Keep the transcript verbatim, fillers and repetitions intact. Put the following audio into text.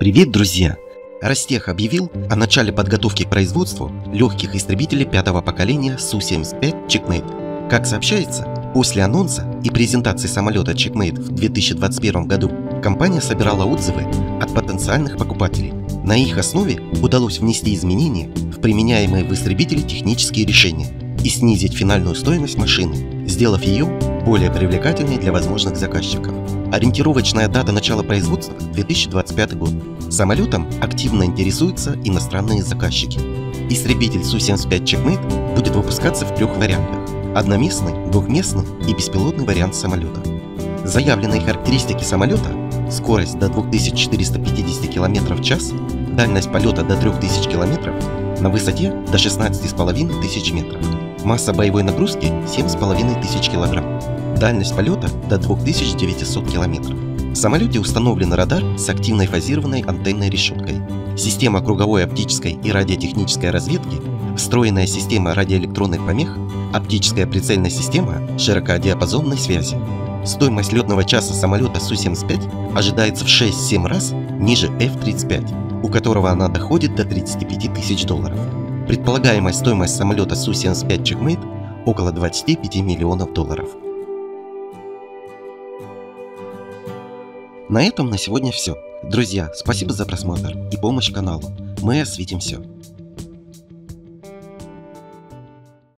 Привет, друзья! Ростех объявил о начале подготовки к производству легких истребителей пятого поколения Су семьдесят пять Checkmate. Как сообщается, после анонса и презентации самолета Checkmate в две тысячи двадцать первом году компания собирала отзывы от потенциальных покупателей. На их основе удалось внести изменения в применяемые в истребителе технические решения и снизить финальную стоимость машины, сделав ее более привлекательной для возможных заказчиков. Ориентировочная дата начала производства – две тысячи двадцать пятый год. Самолетом активно интересуются иностранные заказчики. Истребитель Су семьдесят пять Checkmate будет выпускаться в трех вариантах – одноместный, двухместный и беспилотный вариант самолета. Заявленные характеристики самолета – скорость до двух тысяч четырёхсот пятидесяти км в час, дальность полета до трёх тысяч км, на высоте до шестнадцати тысяч пятисот метров. Масса боевой нагрузки – семь тысяч пятьсот кг. Дальность полета – до двух тысяч девятисот км. В самолете установлен радар с активной фазированной антенной решеткой. Система круговой оптической и радиотехнической разведки, встроенная система радиоэлектронных помех, оптическая прицельная система широкодиапазонной связи. Стоимость летного часа самолета Су семьдесят пять ожидается в шесть-семь раз ниже Эф тридцать пять, у которого она доходит до тридцати пяти тысяч долларов. Предполагаемая стоимость самолета Су семьдесят пять Checkmate около двадцати пяти миллионов долларов. На этом на сегодня все. Друзья, спасибо за просмотр и помощь каналу. Мы осветим все.